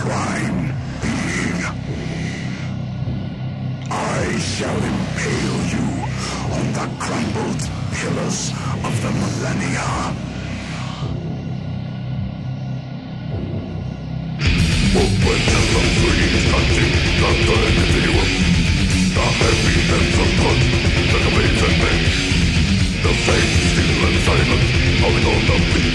prime being. I shall impale you on the crumbled pillars of the millennia. Movement to the free, touching the third continuum. The heavy hands of blood, the commands and men. The fate still and silent, holding on the